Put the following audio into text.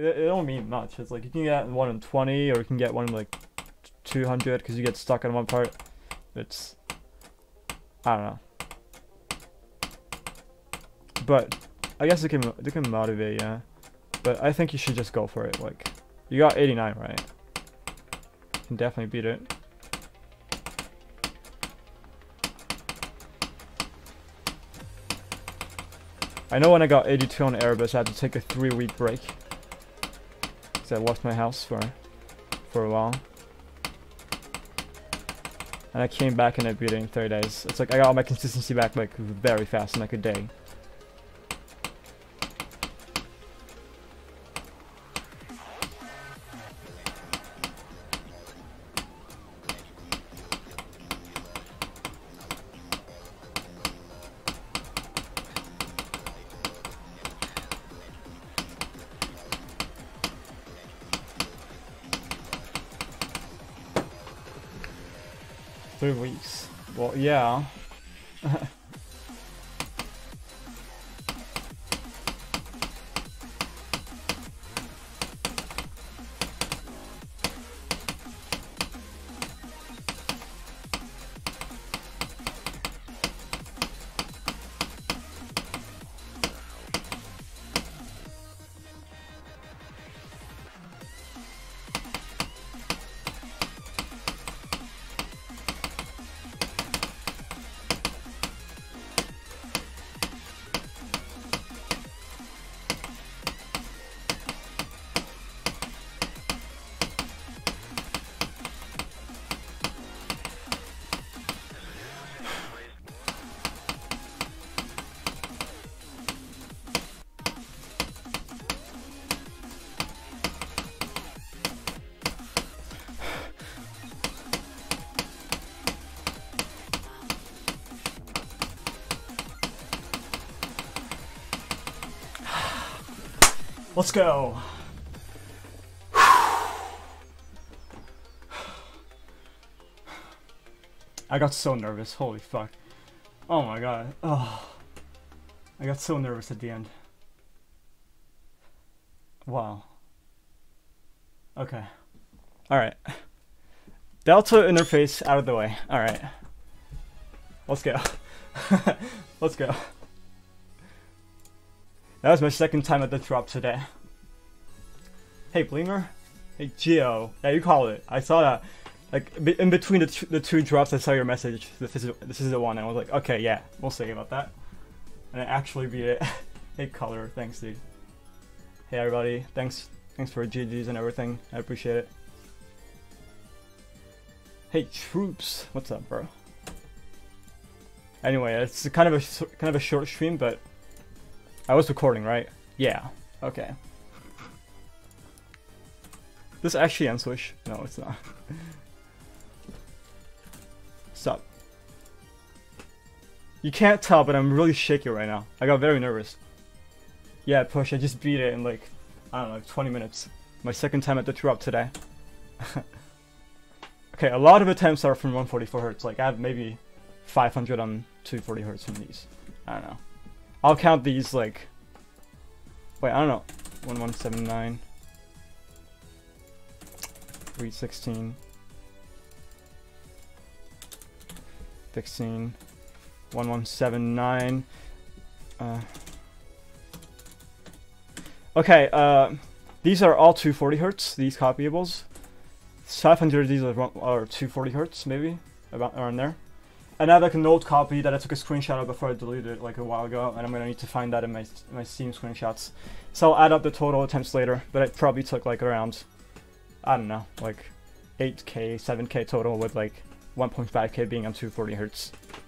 It don't mean much. It's like you can get one in 20, or you can get one in like 200 because you get stuck on one part. It's, I don't know. But I guess it can motivate, yeah. But I think you should just go for it. Like, you got 89, right? You can definitely beat it. I know when I got 82 on Erebus, I had to take a 3-week break. Because I lost my house for a while. And I came back and I beat it in 30 days. It's like I got all my consistency back like very fast, in like a day. Well, yeah. Let's go. I got so nervous. Holy fuck. Oh my god. Oh, I got so nervous at the end. Wow. Okay. Alright. Delta interface out of the way. Alright. Let's go. Let's go. That was my second time at the drop today. Hey, Blinger. Hey, Geo. Yeah, you called it. I saw that. Like, in between the two drops, I saw your message. This is the one. And I was like, okay, yeah. We'll see about that. And I actually beat it. Hey, Color. Thanks, dude. Hey, everybody. Thanks for GGs and everything. I appreciate it. Hey, Troops. What's up, bro? Anyway, it's kind of a short stream, but... I was recording, right? Yeah. Okay. This actually ends Swish. No, it's not. Sup? You can't tell, but I'm really shaky right now. I got very nervous. Yeah, Push, I just beat it in like, I don't know, 20 minutes. My second time at the drop today. Okay, a lot of attempts are from 144Hz. Like, I have maybe 500 on 240Hz from these. I don't know. I'll count these like, wait, I don't know, 1179, 316, 16, 1179, okay, these are all 240Hz, these copyables, 500 of these are 240Hz maybe, about around there. And I have like an old copy that I took a screenshot of before I deleted it like a while ago, and I'm gonna need to find that in my Steam screenshots. So I'll add up the total attempts later, but it probably took like around, I don't know, like 8K, 7K total with like 1.5K being on 240Hz.